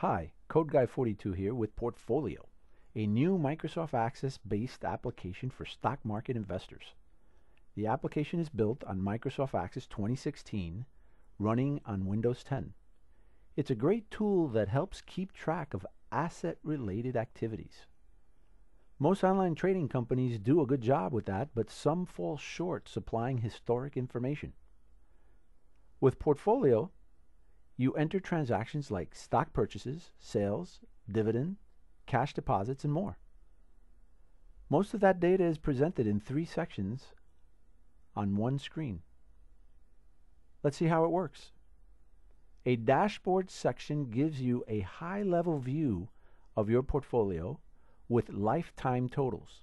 Hi, CodeGuy42 here with Portfolio, a new Microsoft Access-based application for stock market investors. The application is built on Microsoft Access 2016, running on Windows 10. It's a great tool that helps keep track of asset-related activities. Most online trading companies do a good job with that, but some fall short supplying historic information. With Portfolio, you enter transactions like stock purchases, sales, dividend, cash deposits, and more. Most of that data is presented in three sections on one screen. Let's see how it works. A dashboard section gives you a high-level view of your portfolio with lifetime totals.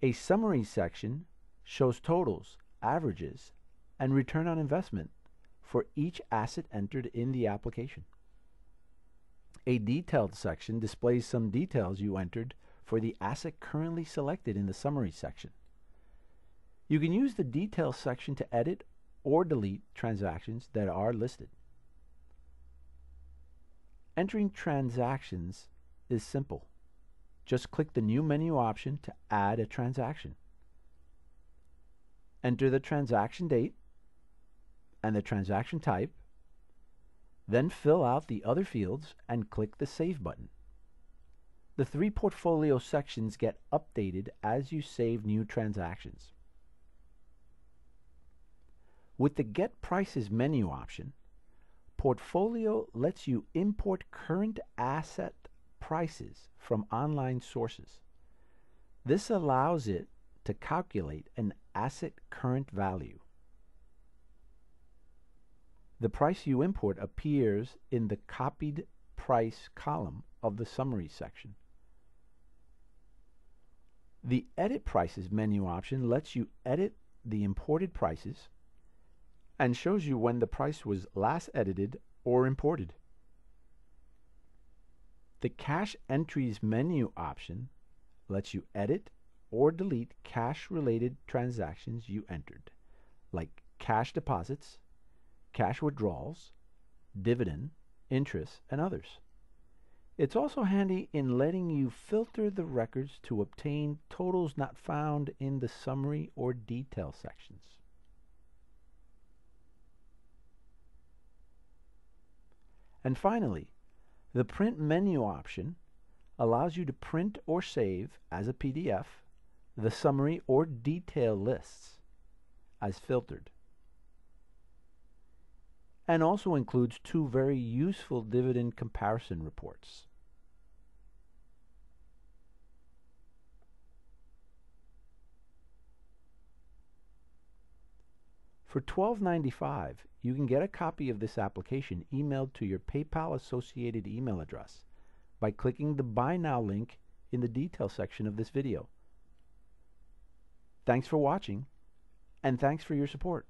A summary section shows totals, averages, and return on investment for each asset entered in the application. A detailed section displays some details you entered for the asset currently selected in the summary section. You can use the details section to edit or delete transactions that are listed. Entering transactions is simple. Just click the new menu option to add a transaction. Enter the transaction date and the transaction type, then fill out the other fields and click the Save button. The three portfolio sections get updated as you save new transactions. With the Get Prices menu option, Portfolio lets you import current asset prices from online sources. This allows it to calculate an asset current value. The price you import appears in the copied price column of the summary section. The Edit Prices menu option lets you edit the imported prices and shows you when the price was last edited or imported. The Cash Entries menu option lets you edit or delete cash-related transactions you entered, like cash deposits, cash withdrawals, dividend, interest, and others. It's also handy in letting you filter the records to obtain totals not found in the summary or detail sections. And finally, the print menu option allows you to print or save as a PDF the summary or detail lists as filtered, and also includes two very useful dividend comparison reports. For $12.95, you can get a copy of this application emailed to your PayPal-associated email address by clicking the Buy Now link in the detail section of this video. Thanks for watching, and thanks for your support.